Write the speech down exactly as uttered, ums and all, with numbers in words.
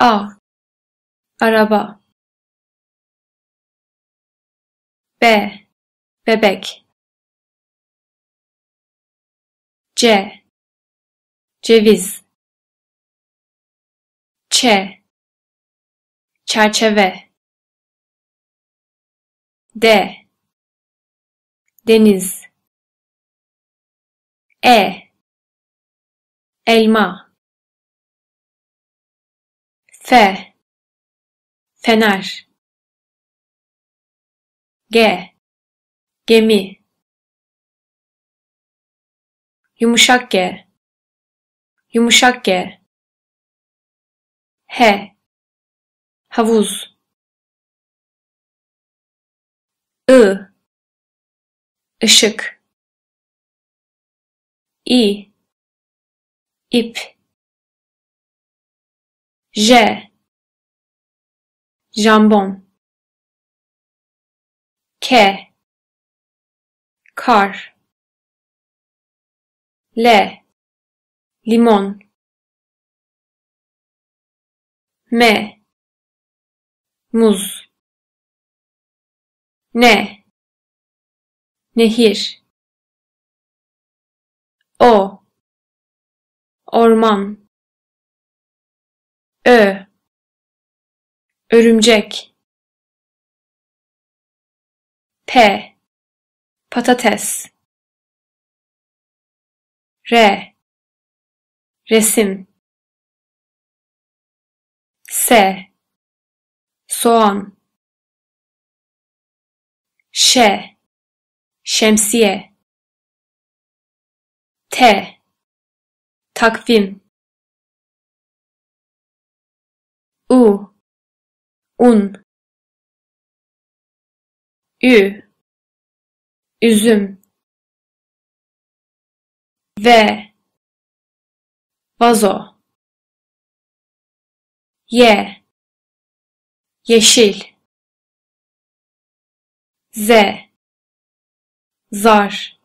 A. Araba. B. Bebek. C. Ceviz. Ç. Çerçeve. D. Deniz. E. Elma. F. Fener. G. Gemi. Yumuşak G. Yumuşak G. H. Havuz. I. Işık. İ. İp. J. Jambon. K. Kar. L. Limon. M. Muz. Ne. Nehir. O. Orman. Ö. Örümcek. P. Patates. R. Resim. S. Soğan. Ş. Şemsiye. T. Takvim. U. Un. Ü. Üzüm. V. Vazo. Y. Yeşil. Z. Zar.